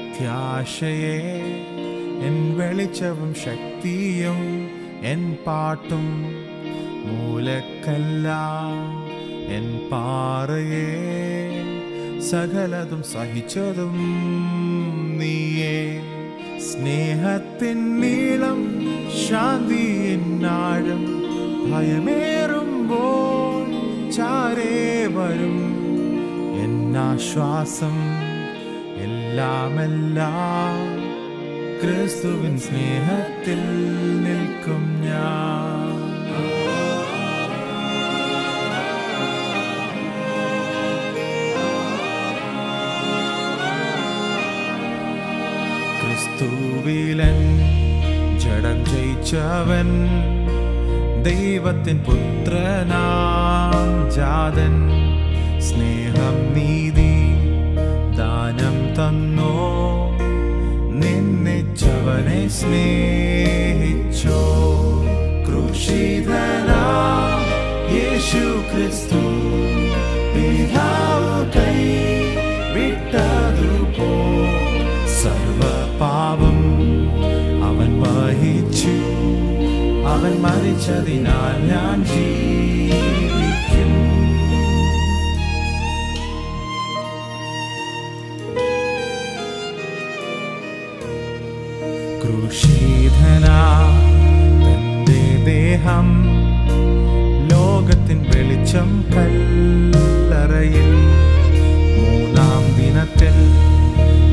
പ്രത്യാശയേ N വെളിച്ചവും ശക്തിയും N പാട്ടും മൂലക്കല്ല എൻ പാറയേ സകലതും സഹിച്ചതും നീയേ സ്നേഹത്തിൻ നീളം ശാന്തിയിൻ ആഴം ഭയമേറുമ്പോൾ ചാരേ വരും എന്നാശ്വാസം എല്ലാമെല്ലാം ക്രിസ്തുവിൻ സ്നേഹത്തിൽ നിൽക്കും ഞാൻ. ക്രിസ്തുവിലൻ ജഡം ജയിച്ചവൻ ദൈവത്തിൻ പുത്രനാം ജാതൻ സ്നേഹം നീതി ദാനം തന്നോ നിന്നെച്ചവനെ സ്നേഹിച്ചോ ക്രൂശിതനാം യേശു ക്രിസ്തു പിതാവ് കൈ വിട്ടതുപോ സർവ പാപം അവൻ വഹിച്ചു അവൻ മരിച്ചതിനാൽ ഞാൻ ജീവിക്കും. ക്രൂശിതനാ തന്റെ ദേഹം ലോകത്തിൻ വെളിച്ചം കല്ലറയിൽ മൂന്നാം ദിനത്തിൽ